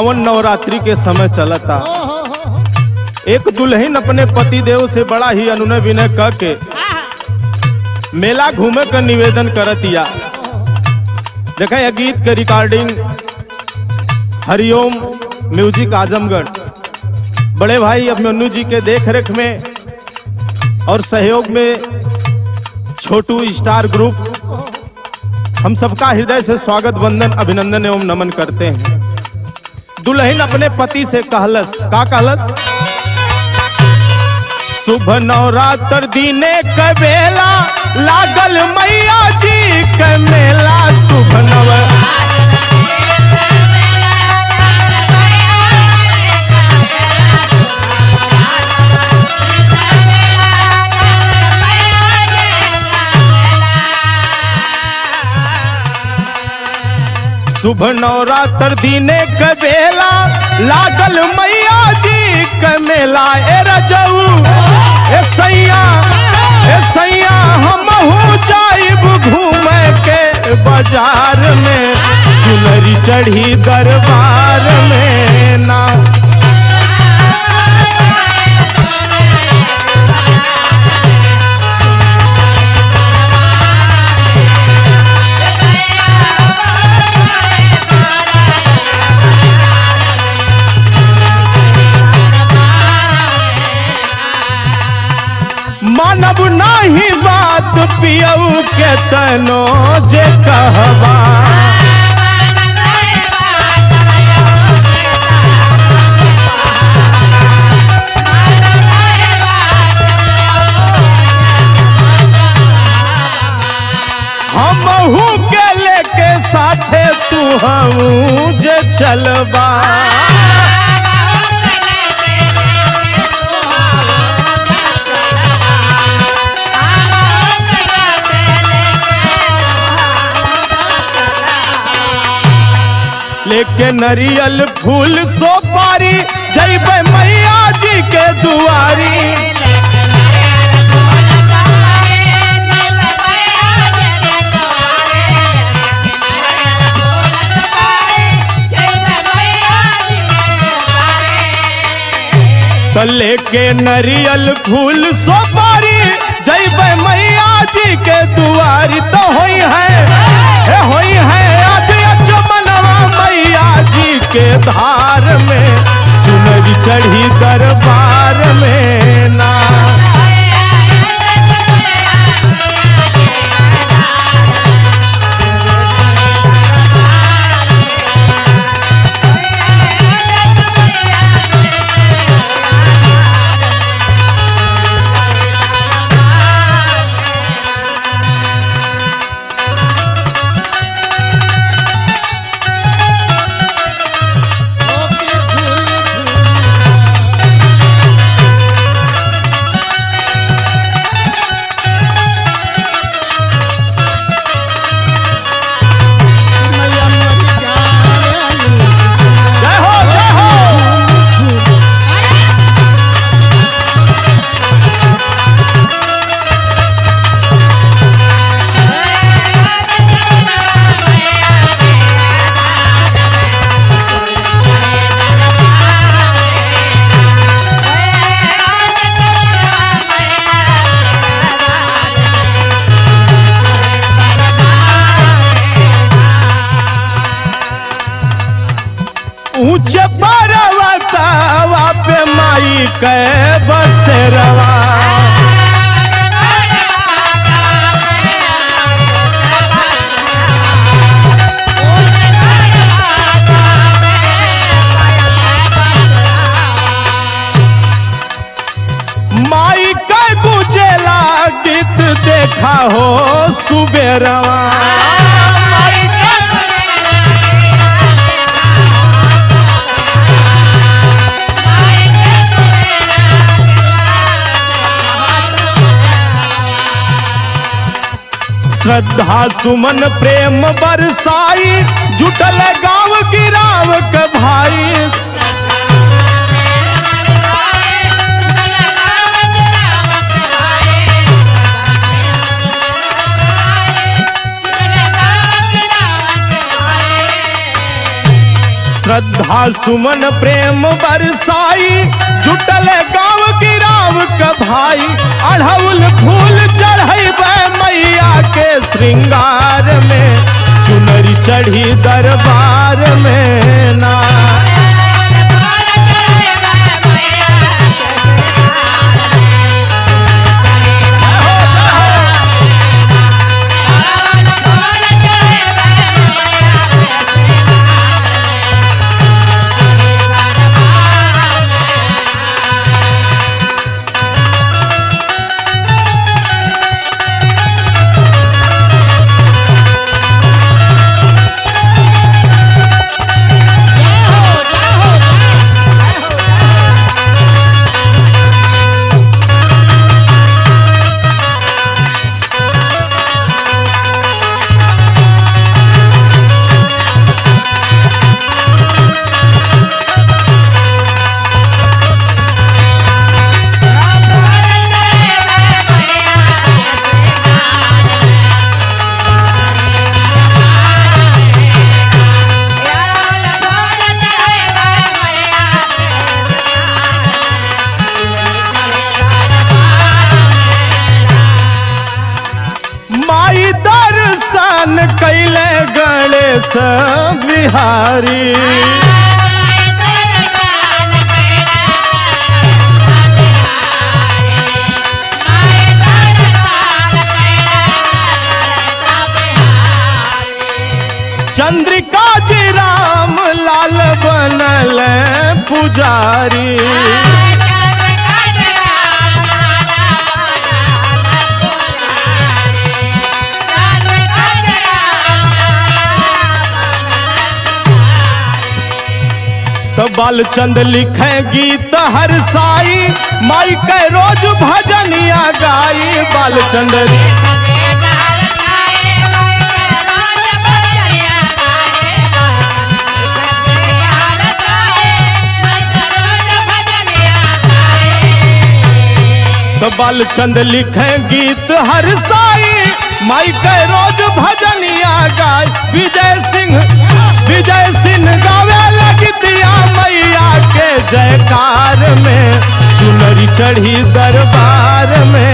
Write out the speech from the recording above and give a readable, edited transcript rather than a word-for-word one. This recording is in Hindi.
सावन नवरात्रि के समय चलता। एक दुल्हन अपने पति देव से बड़ा ही अनुनय विनय करके मेला घूमे का निवेदन करतिया। देखे यह गीत के रिकॉर्डिंग हरिओम म्यूजिक आजमगढ़ बड़े भाई अभिमन्यु जी के देखरेख में और सहयोग में छोटू स्टार ग्रुप हम सबका हृदय से स्वागत, वंदन, अभिनंदन एवं नमन करते हैं। दुल्हन अपने पति से कहलस, का कहलस? शुभ नवरात्र दिने के बेला लागल मैया जी के मेला। शुभ शुभ नवरात्र दिने के बेला लागल मैया जी के मेला। ए रजऊ ए सैया हमहु जाइब घूमे के बाजार में। चुनरी चढ़ी दरबार में ना मानब नहीं बात पियऊ के तनो जे कहबा। हमहू के लेके साथे तू हमू जे चलबा। लेके नरियल फूल सोपारी जइबे मैया जी के दुआरी। तो लेके नरियल फूल सोपारी जइबे मैया जी के दुआरी। तो होई है आज अचमनवा मैया जी के धार में। चुनरी चढ़ी दरबार में ना ऊंचे पर्वतवा पे माई के बसरवा। माई के गुजला गीत देखा हो सुबेरवा। श्रद्धा सुमन प्रेम बरसाई जुटल गाँव गिराव के भाई। श्रद्धा सुमन प्रेम बरसाई, जुटल गाँव की राम का भाई। अढ़उल फूल चढ़ई मैया के श्रृंगार में, चुनरी चढ़ी दरबार में ना। कैले गणेश बिहारी, चंद्रिका जी राम लाल बनल पुजारी। बालचंद लिखे गीत हर साई, माई के रोज भजनिया गाई। बालचंद तो बालचंद लिखे गीत हर साई, माई के रोज भजनिया गाई। विजय सिंह गावे लगतिया मैया के जयकार में, चुनरी चढ़ी दरबार में।